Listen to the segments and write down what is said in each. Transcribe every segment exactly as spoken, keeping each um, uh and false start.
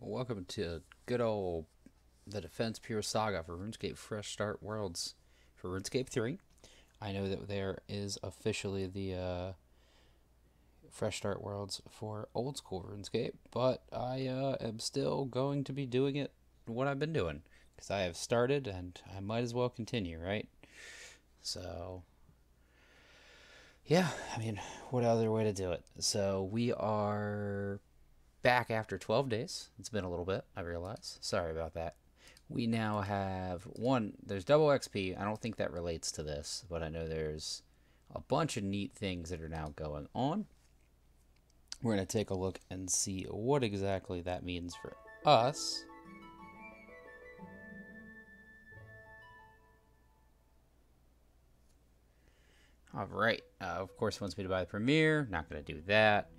Welcome to good old the Defense Pure Saga for RuneScape Fresh Start Worlds for RuneScape three. I know that there is officially the uh, Fresh Start Worlds for Old School RuneScape, but I uh, am still going to be doing it what I've been doing because I have started and I might as well continue, right? So, yeah, I mean, what other way to do it? So we are back after twelve days. It's been a little bit, I realize. Sorry about that. We now have one, there's double X P. I don't think that relates to this, but I know there's a bunch of neat things that are now going on. We're going to take a look and see what exactly that means for us. All right. Uh, of course, it wants me to buy the Premiere. Not going to do that.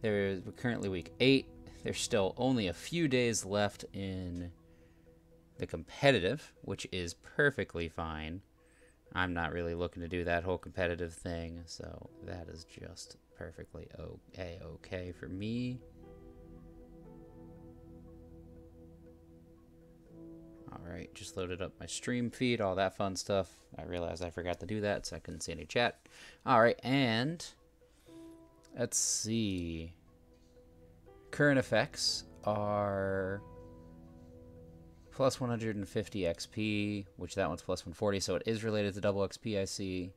There's, we're currently week eight. There's still only a few days left in the competitive, which is perfectly fine. I'm not really looking to do that whole competitive thing, so that is just perfectly okay, okay for me. Alright, just loaded up my stream feed, all that fun stuff. I realized I forgot to do that, so I couldn't see any chat. Alright, and let's see. Current effects are plus one hundred fifty X P, which that one's plus one forty, so it is related to double X P, I see.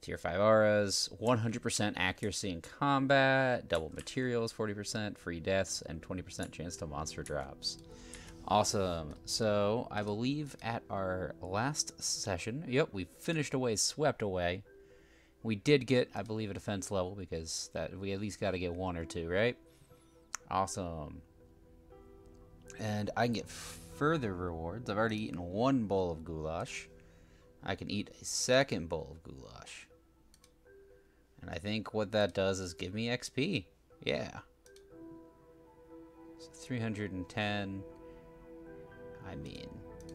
Tier five auras, one hundred percent accuracy in combat, double materials, forty percent, free deaths, and twenty percent chance to monster drops. Awesome. So, I believe at our last session, yep, we finished away, swept away. We did get, I believe, a defense level, because that we at least got to get one or two, right? Awesome. And I can get further rewards. I've already eaten one bowl of goulash. I can eat a second bowl of goulash. And I think what that does is give me X P. Yeah. So three hundred ten. I mean,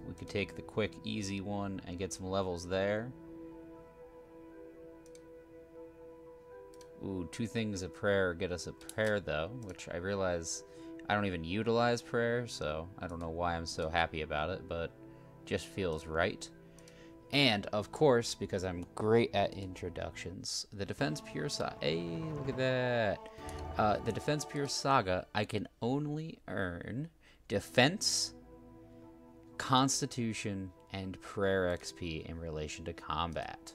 we could take the quick, easy one and get some levels there. Ooh, two things of prayer get us a prayer, though, which I realize I don't even utilize prayer, so I don't know why I'm so happy about it, but it just feels right. And, of course, because I'm great at introductions, the Defense Pure Saga... Hey, look at that! Uh, the Defense Pure Saga, I can only earn Defense, Constitution, and Prayer X P in relation to combat.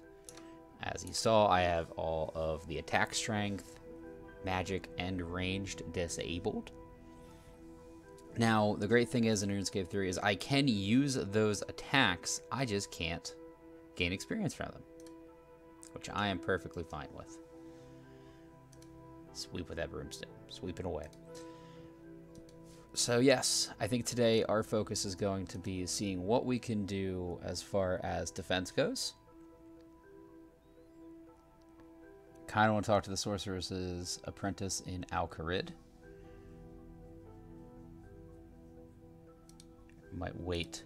As you saw, I have all of the Attack, Strength, Magic, and Ranged disabled. Now, the great thing is in RuneScape three is I can use those attacks, I just can't gain experience from them, which I am perfectly fine with. Sweep with that broomstick, sweep it away. So yes, I think today our focus is going to be seeing what we can do as far as defense goes. Kind of want to talk to the Sorceress's Apprentice in Al Kharid. Might wait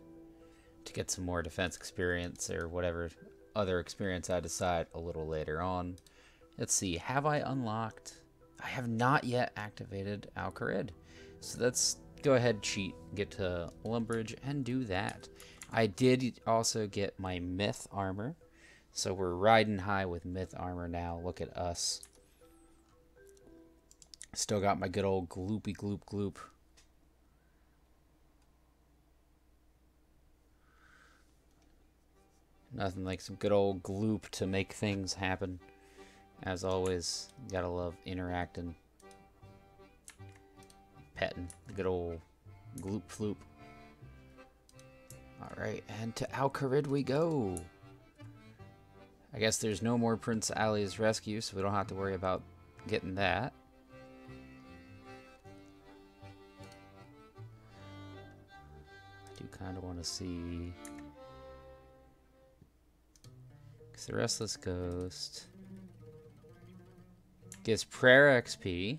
to get some more defense experience or whatever other experience I decide a little later on. Let's see, have I unlocked? I have not yet activated Al Kharid. So let's go ahead, cheat, get to Lumbridge and do that. I did also get my myth armor. So we're riding high with myth armor now. Look at us. Still got my good old gloopy gloop gloop. Nothing like some good old gloop to make things happen. As always, gotta love interacting. Petting. The good old gloop floop. Alright, and to Al Kharid we go. I guess there's no more Prince Ali's rescue, so we don't have to worry about getting that. I do kind of want to see... Because the Restless Ghost gives prayer X P.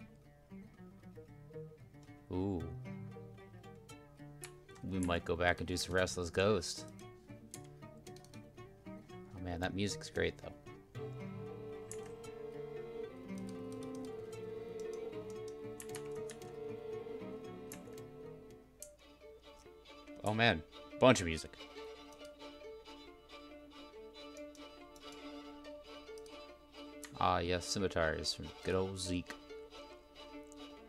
Ooh. We might go back and do some Restless Ghost. Man, that music's great, though. Oh man, bunch of music. Ah yes, scimitars from good old Zeke.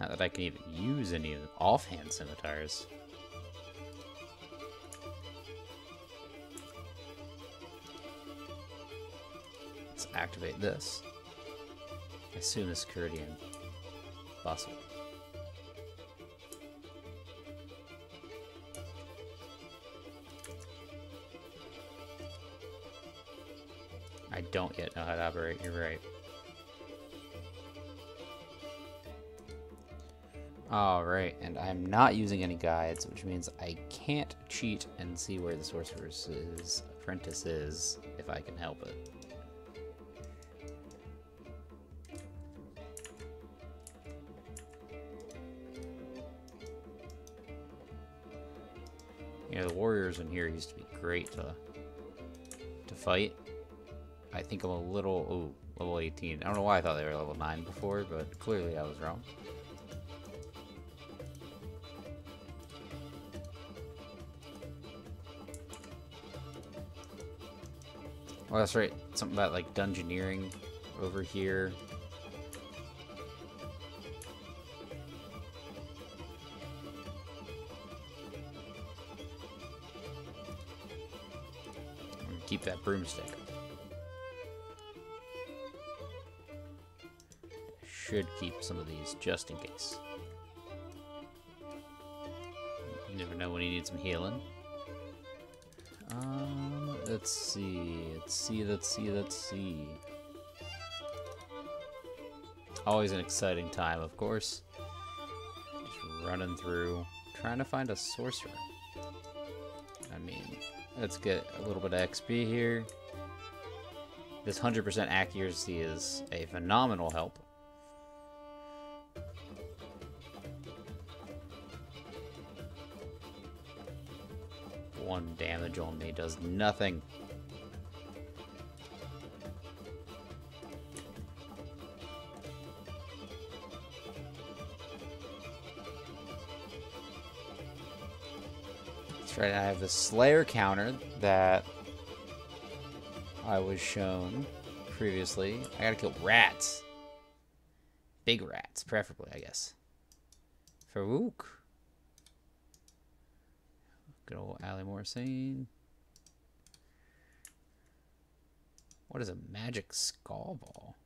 Not that I can even use any of the offhand scimitars. Let's activate this. As soon as Curidian bustle. I don't yet know how to operate, you're right. Alright, and I'm not using any guides, which means I can't cheat and see where the Sorcerer's Apprentice is, if I can help it. You know, the warriors in here used to be great to, to fight. I think I'm a little... ooh, level eighteen. I don't know why I thought they were level nine before, but clearly I was wrong. Oh, that's right. Something about, like, dungeoneering over here. I'm gonna keep that broomstick. Should keep some of these just in case. You never know when you need some healing. Um... Let's see, let's see, let's see, let's see. Always an exciting time, of course. Just running through, trying to find a sorcerer. I mean, let's get a little bit of X P here. This one hundred percent accuracy is a phenomenal help. One damage on me does nothing. That's right, I have the Slayer counter that I was shown previously. I gotta kill rats. Big rats, preferably, I guess. Farouk. Good old Ali Morrison. What is a Magic Skull Ball?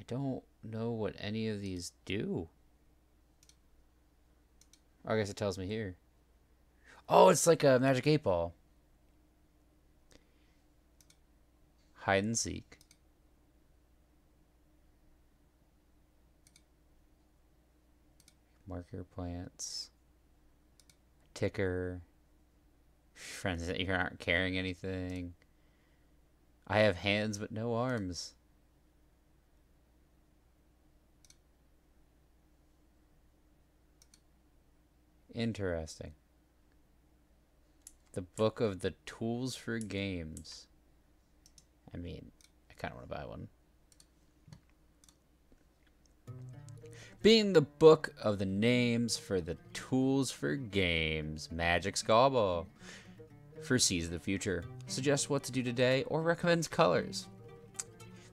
I don't know what any of these do. I guess it tells me here. Oh, it's like a Magic eight Ball. Hide and seek. Marker plants. Ticker, friends that you aren't carrying anything. I have hands but no arms. Interesting. The book of the tools for games. I mean, I kind of want to buy one. Being the book of the names for the tools for games, Magic Skull Ball, foresees the future, suggests what to do today, or recommends colors.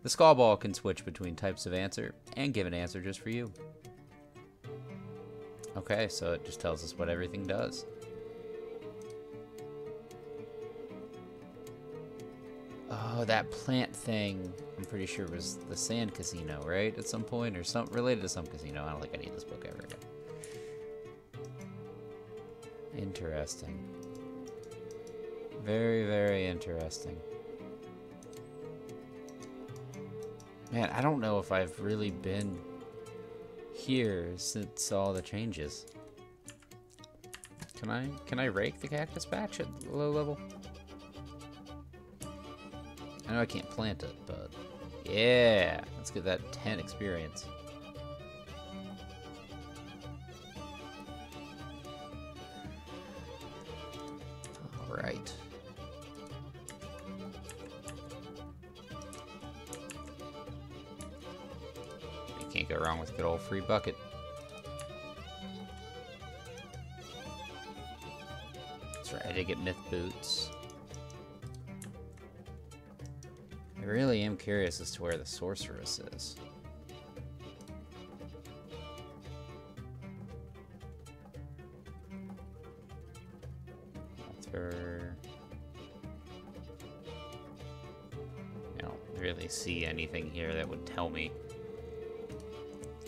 The Skull Ball can switch between types of answer and give an answer just for you. Okay, so it just tells us what everything does. Oh, that plant thing, I'm pretty sure it was the Sand Casino, right? At some point, or something related to some casino. I don't think I need this book ever again. Interesting. Very, very interesting. Man, I don't know if I've really been here since all the changes. Can I, can I rake the cactus patch at low level? I know I can't plant it, but yeah, let's get that ten experience. All right. You can't go wrong with a good old free bucket. That's right, I did get myth boots. I really am curious as to where the sorceress is. Author. I don't really see anything here that would tell me.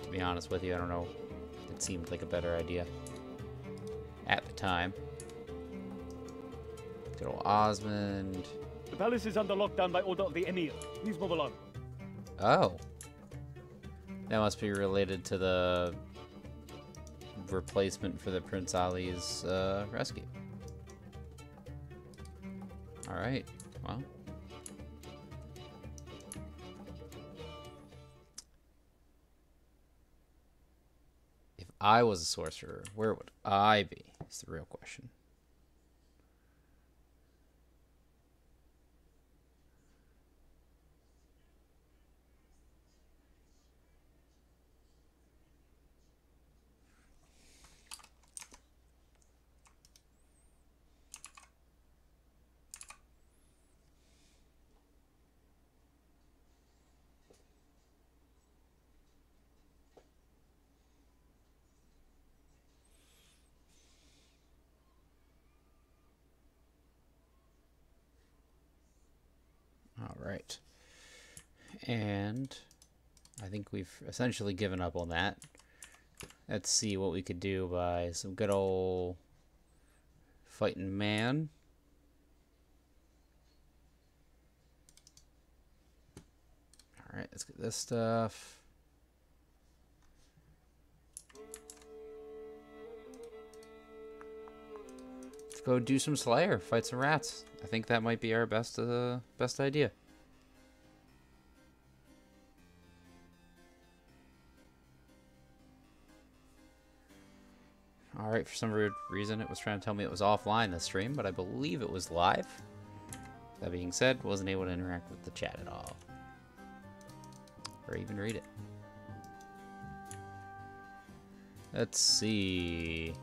To be honest with you, I don't know. It seemed like a better idea at the time. Good old Osmond. The palace is under lockdown by order of the Emir. Please move along. Oh. That must be related to the replacement for the Prince Ali's uh, rescue. Alright. Well. If I was a sorcerer, where would I be? Is the real question. Right, and I think we've essentially given up on that. Let's see what we could do by some good old fighting man. All right, let's get this stuff. Let's go do some Slayer, fight some rats. I think that might be our best uh, best idea. Alright, for some weird reason it was trying to tell me it was offline this stream, but I believe it was live. That being said, wasn't able to interact with the chat at all. Or even read it. Let's see.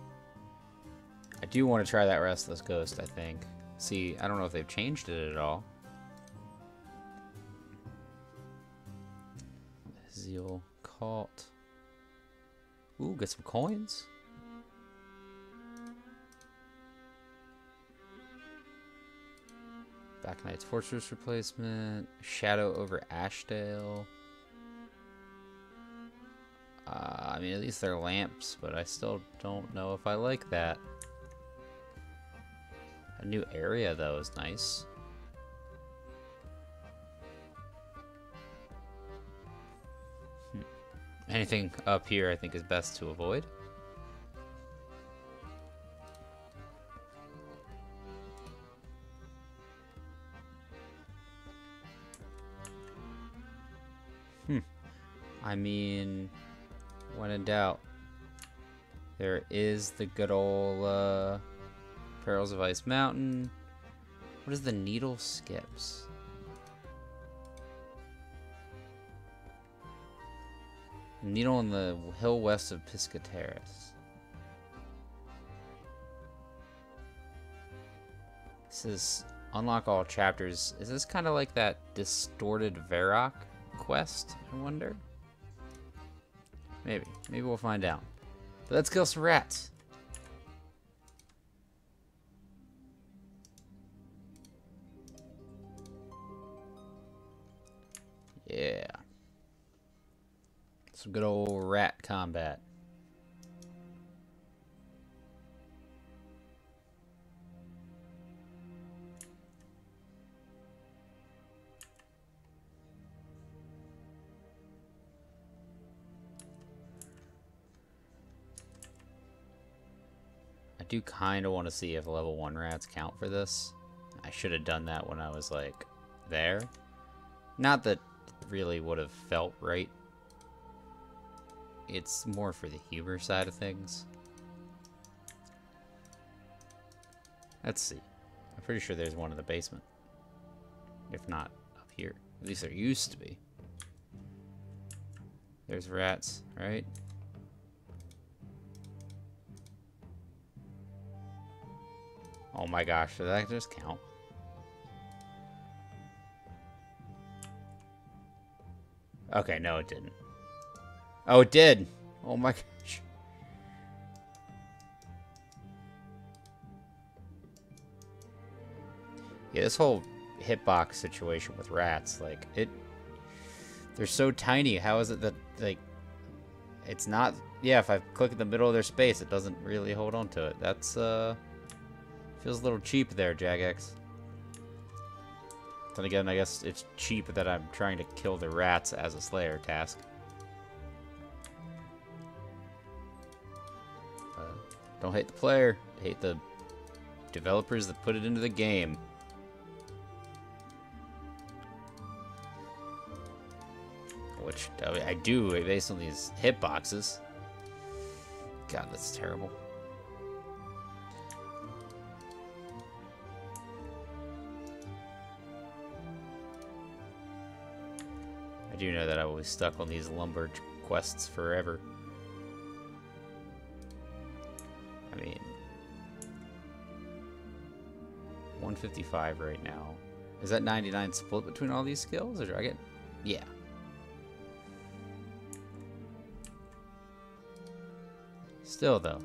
I do want to try that Restless Ghost, I think. See, I don't know if they've changed it at all. Zeal Cult. Ooh, get some coins. Black Knight's Fortress replacement. Shadow over Ashdale. Uh, I mean, at least they're lamps, but I still don't know if I like that. A new area, though, is nice. Hmm. Anything up here, I think, is best to avoid. I mean, when in doubt, there is the good old uh, Perils of Ice Mountain. What is the needle skips? Needle on the hill west of Piscatoris. This is unlock all chapters. Is this kind of like that distorted Varrock quest, I wonder? Maybe. Maybe we'll find out. But let's kill some rats. Yeah. Some good old rat combat. I do kind of want to see if level one rats count for this. I should have done that when I was like there. Not that it really would have felt right. It's more for the humor side of things. Let's see. I'm pretty sure there's one in the basement. If not up here. At least there used to be. There's rats, right? Oh my gosh, did that just count? Okay, no it didn't. Oh, it did! Oh my gosh. Yeah, this whole hitbox situation with rats, like, it... They're so tiny, how is it that, like... It's not... Yeah, if I click in the middle of their space, it doesn't really hold on to it. That's, uh... feels a little cheap there, Jagex. Then again, I guess it's cheap that I'm trying to kill the rats as a Slayer task. Uh, don't hate the player. Hate the developers that put it into the game. Which I do based on these hitboxes. God, that's terrible. I do know that I will be stuck on these Lumbridge quests forever. I mean, one fifty-five right now. Is that ninety-nine split between all these skills? Or do I get? Yeah. Still though,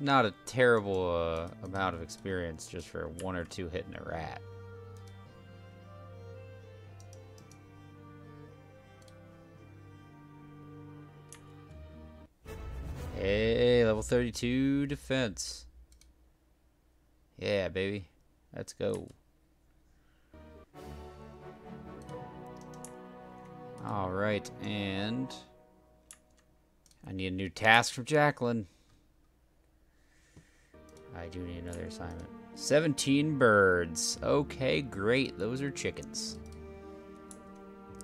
not a terrible uh, amount of experience just for one or two hitting a rat. Hey, level thirty-two defense. Yeah, baby. Let's go. Alright, and... I need a new task from Jacqueline. I do need another assignment. seventeen birds. Okay, great. Those are chickens.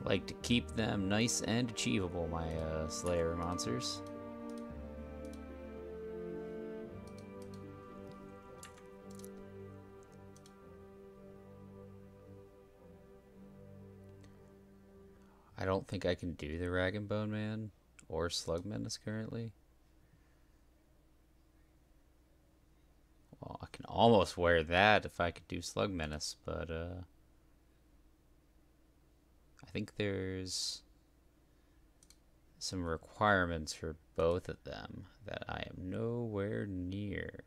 Like to keep them nice and achievable, my uh, Slayer monsters. I don't think I can do the Rag and Bone Man or Slug Menace currently. Well, I can almost wear that if I could do Slug Menace, but uh, I think there's some requirements for both of them that I am nowhere near.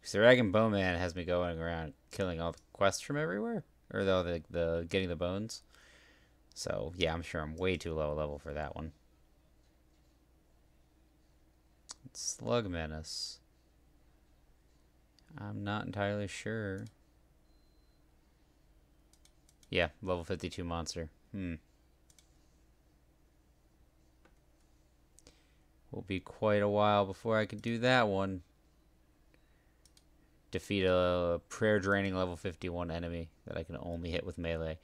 Because the Rag and Bone Man has me going around killing all the quests from everywhere. Or though the, the getting the bones. So yeah, I'm sure I'm way too low level for that one. Slug Menace. I'm not entirely sure. Yeah, level fifty-two monster. Hmm. Will be quite a while before I can do that one. Defeat a prayer draining level fifty-one enemy that I can only hit with melee.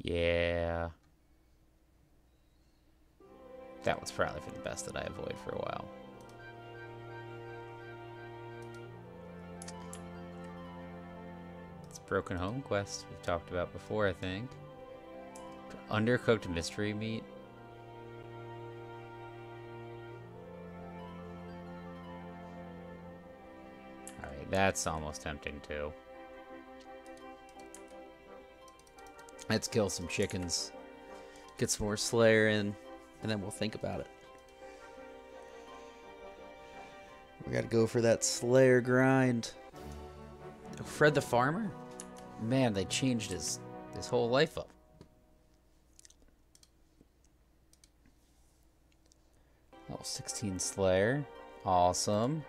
Yeah. That was probably for the best that I avoid for a while. It's Broken Home Quest we've talked about before, I think. Undercooked mystery meat. That's almost tempting, too. Let's kill some chickens. Get some more Slayer in, and then we'll think about it. We gotta go for that Slayer grind. Fred the Farmer? Man, they changed his, his whole life up. Level sixteen Slayer. Awesome.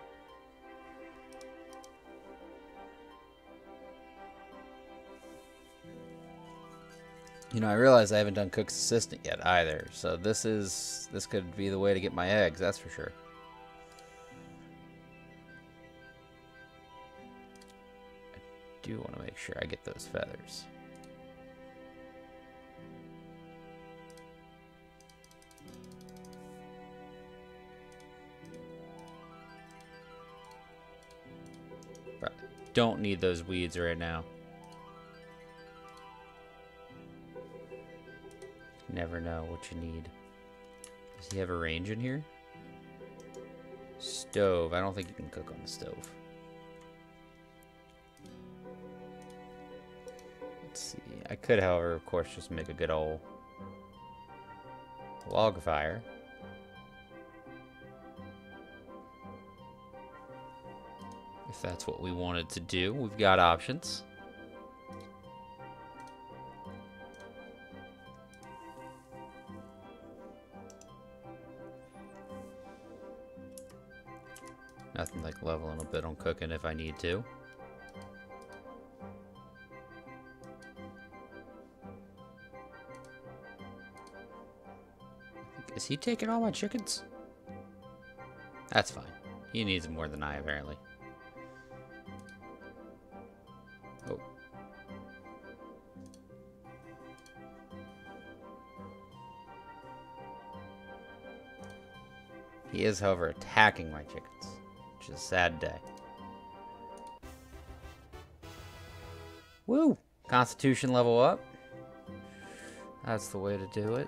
You know, I realize I haven't done Cook's Assistant yet either, so this is this could be the way to get my eggs, that's for sure. I do want to make sure I get those feathers. But don't need those weeds right now. Never know what you need. Does he have a range in here? Stove. I don't think you can cook on the stove. Let's see. I could, however, of course, just make a good old log fire. If that's what we wanted to do, we've got options. Nothing like leveling a bit on cooking if I need to. Is he taking all my chickens? That's fine. He needs more than I, apparently. Oh. He is, however, attacking my chickens. Which is a sad day. Woo! Constitution level up. That's the way to do it.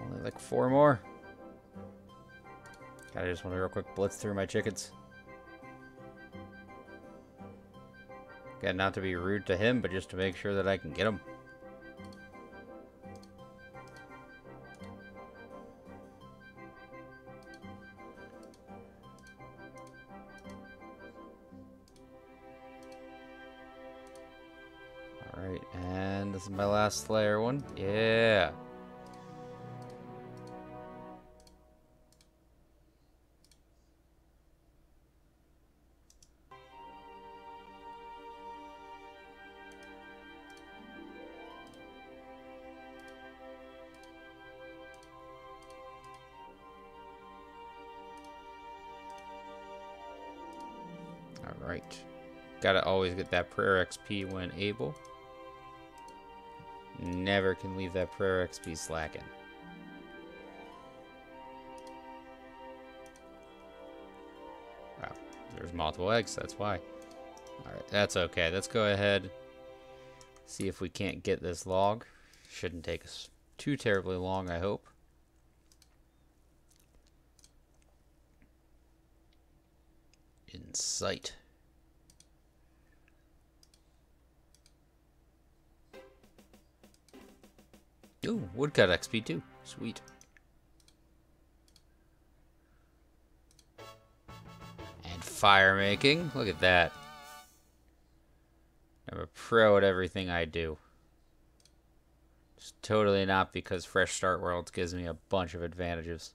Only like four more. God, I just want to real quick blitz through my chickens. Again, not to be rude to him, but just to make sure that I can get him. This is my last Slayer one. Yeah. All right. Gotta always get that prayer X P when able. Never can leave that prayer X P slacking. Wow, there's multiple eggs, that's why. Alright, that's okay. Let's go ahead, see if we can't get this log. Shouldn't take us too terribly long, I hope. In sight. Ooh, woodcut X P too. Sweet. And fire making. Look at that. I'm a pro at everything I do. It's totally not because Fresh Start Worlds gives me a bunch of advantages.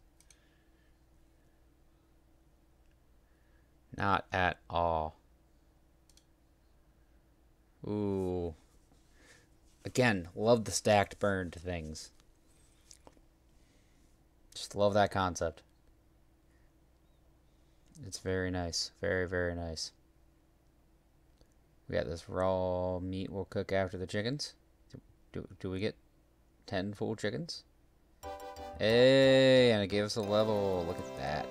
Not at all. Ooh. Again, love the stacked burned things. Just love that concept. It's very nice. Very, very nice. We got this raw meat we'll cook after the chickens. Do, do, do we get ten full chickens? Hey, and it gave us a level. Look at that.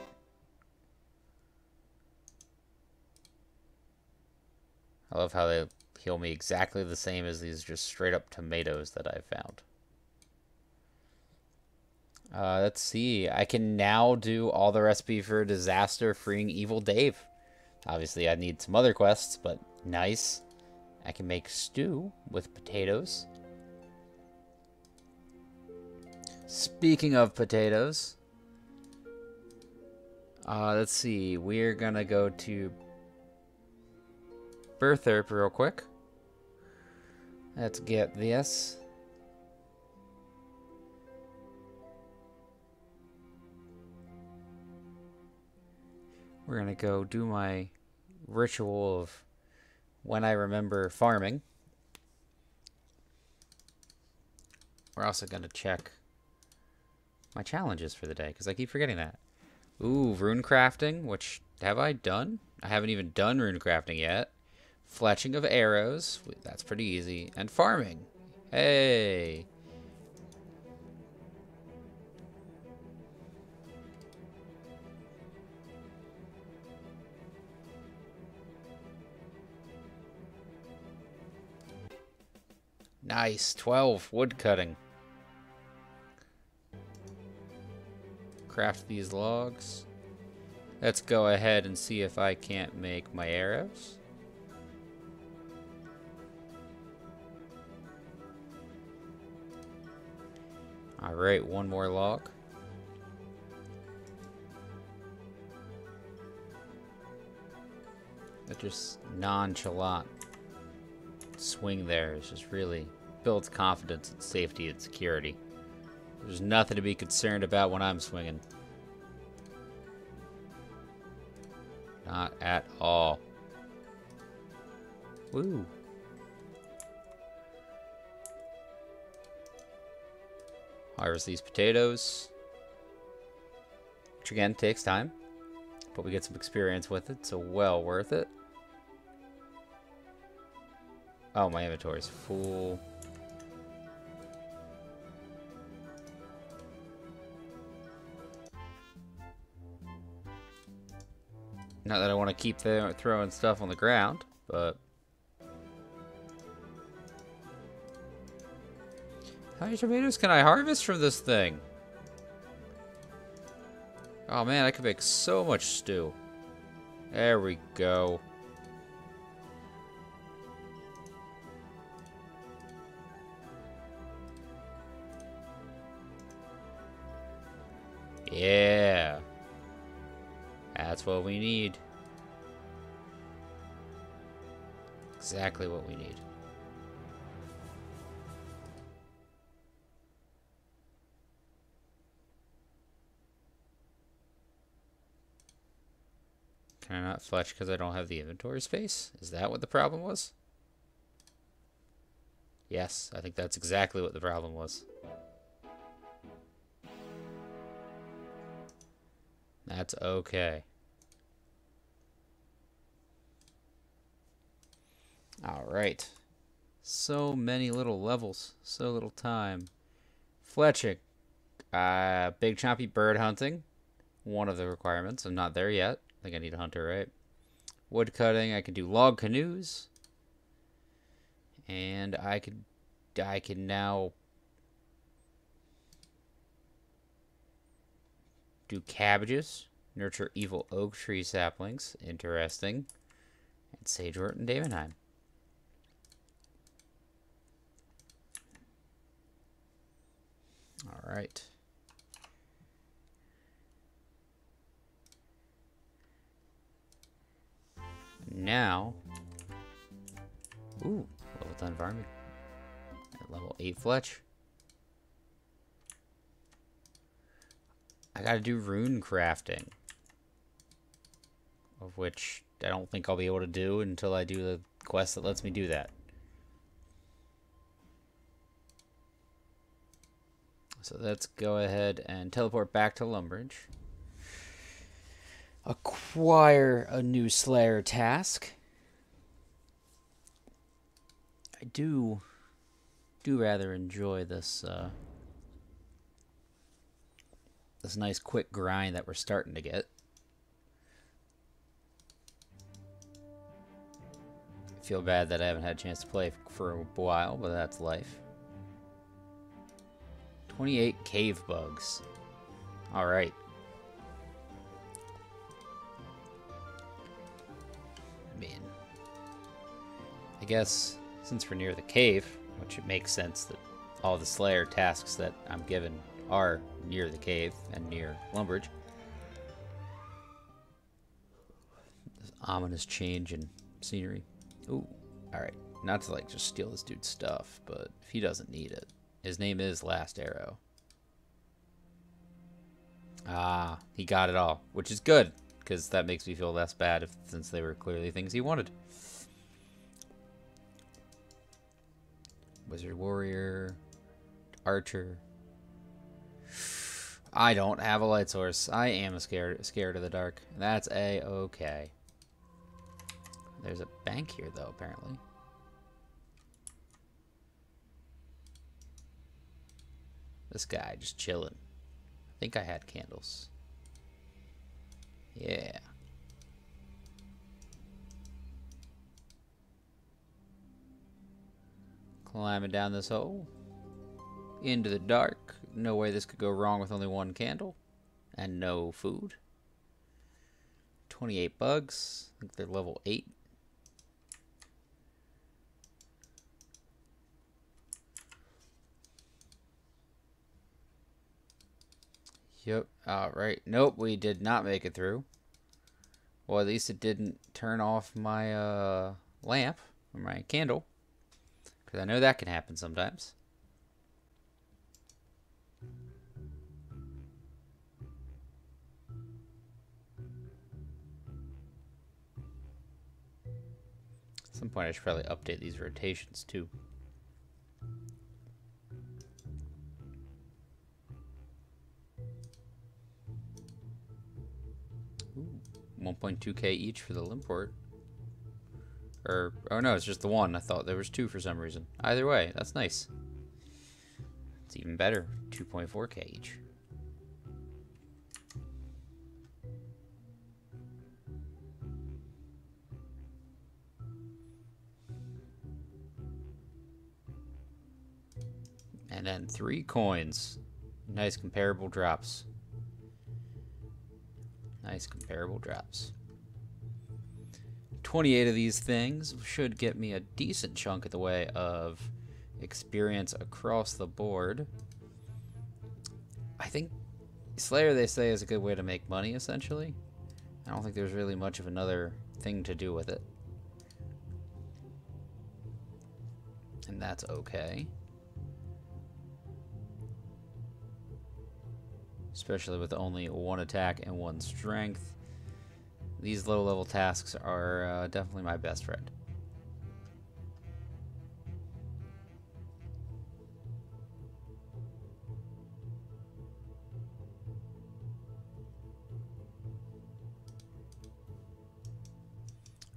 I love how they heal me exactly the same as these just straight up tomatoes that I found. Uh, let's see. I can now do all the recipe for disaster freeing evil Dave. Obviously I need some other quests, but nice. I can make stew with potatoes. Speaking of potatoes. Uh, let's see. We're gonna go to Birth therapy real quick. Let's get this. We're gonna go do my ritual of when I remember farming. We're also gonna check my challenges for the day because I keep forgetting that. Ooh, rune crafting, which have I done? I haven't even done rune crafting yet. Fletching of arrows, that's pretty easy, and farming. Hey! Nice, twelve wood cutting. Craft these logs. Let's go ahead and see if I can't make my arrows. All right, one more log. That just nonchalant swing there is just really builds confidence and safety and security. There's nothing to be concerned about when I'm swinging. Not at all. Woo. Harvest these potatoes. Which again takes time. But we get some experience with it, so well worth it. Oh, my inventory is full. Not that I want to keep th- throwing stuff on the ground, but... How many tomatoes can I harvest from this thing? Oh man, I could make so much stew. There we go. Yeah. That's what we need. Exactly what we need. Can I not fletch because I don't have the inventory space? Is that what the problem was? Yes, I think that's exactly what the problem was. That's okay. Alright. So many little levels. So little time. Fletching. Uh, big chompy bird hunting. One of the requirements. I'm not there yet. I think I need a hunter, right? Wood cutting. I can do log canoes, and I could, I can now do cabbages. Nurture evil oak tree saplings. Interesting. And sagewort and damonheim. All right. Now, ooh, level ten farming, at level eight fletch. I gotta do rune crafting, of which I don't think I'll be able to do until I do the quest that lets me do that. So let's go ahead and teleport back to Lumbridge. Acquire a new Slayer task. I do, do rather enjoy this, uh, this nice quick grind that we're starting to get. I feel bad that I haven't had a chance to play for a while, but that's life. twenty-eight cave bugs. All right. I mean, I guess since we're near the cave, which it makes sense that all the Slayer tasks that I'm given are near the cave and near Lumbridge. This ominous change in scenery. Ooh, alright. Not to like just steal this dude's stuff, but if he doesn't need it. His name is Last Arrow. Ah, he got it all, which is good. Because that makes me feel less bad if, since they were clearly things he wanted. Wizard warrior. Archer. I don't have a light source. I am scared, scared of the dark. That's a-okay. There's a bank here though, apparently. This guy just chilling. I think I had candles. Yeah. climbing down this hole. Into the dark. No way this could go wrong with only one candle. And no food. twenty-eight bugs. I think they're level eight. Yep. Alright. Nope, we did not make it through. Well, at least it didn't turn off my uh, lamp or my candle. Because I know that can happen sometimes. At some point I should probably update these rotations too. one point two K each for the limport. Or, oh no, it's just the one. I thought there was two for some reason. Either way, that's nice. It's even better. two point four K each. And then three coins. Nice comparable drops. Nice comparable drops. twenty-eight of these things should get me a decent chunk of the way of experience across the board. I think Slayer, they say, is a good way to make money, essentially. I don't think there's really much of another thing to do with it. And that's okay. Especially with only one attack and one strength. These low-level tasks are uh, definitely my best friend.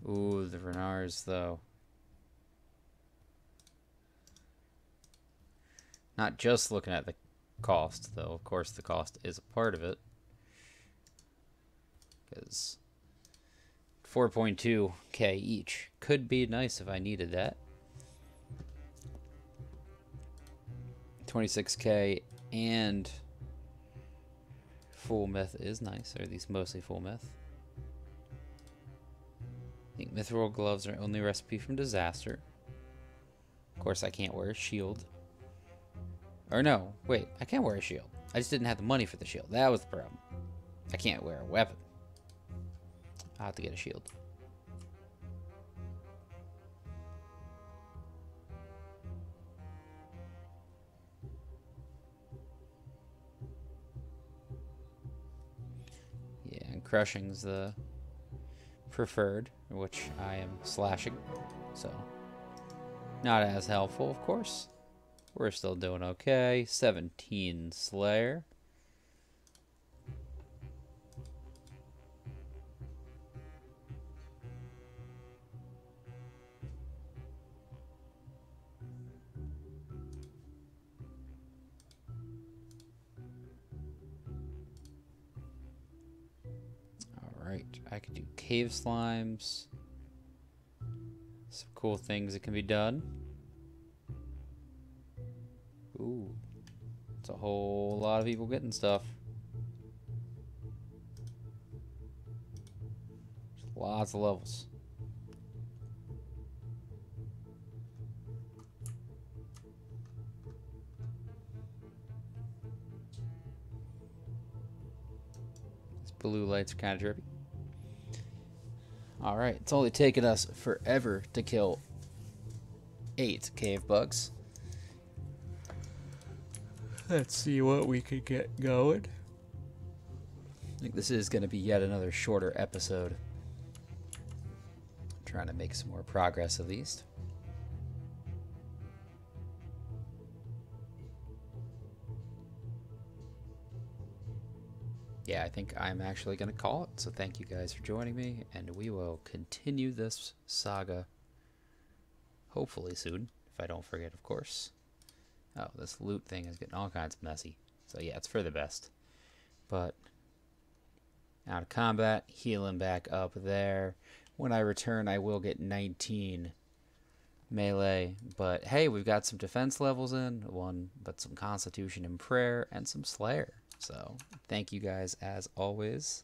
Ooh, the Renars, though. Not just looking at the cost, though. Of course, the cost is a part of it. Because four point two K each. Could be nice if I needed that. twenty-six K and full myth is nice, or at least mostly full myth. I think mithril gloves are only recipe from disaster. Of course, I can't wear a shield. Or no, wait, I can wear a shield. I just didn't have the money for the shield. That was the problem. I can't wear a weapon. I'll have to get a shield. Yeah, and crushing's the preferred, which I am slashing, so not as helpful, of course. We're still doing okay. seventeen Slayer. I could do cave slimes. Some cool things that can be done. Ooh. It's a whole lot of people getting stuff. There's lots of levels. These blue lights are kind of drippy. Alright, it's only taken us forever to kill eight cave bugs. Let's see what we could get going. I think this is going to be yet another shorter episode. I'm trying to make some more progress at least. Yeah, I think I'm actually going to call it, so thank you guys for joining me, and we will continue this saga hopefully soon, if I don't forget, of course. Oh, this loot thing is getting all kinds of messy, so yeah, it's for the best. But out of combat, healing back up there. When I return, I will get nineteen melee, but hey, we've got some defense levels in, one, but some Constitution and Prayer, and some Slayer. So thank you guys as always.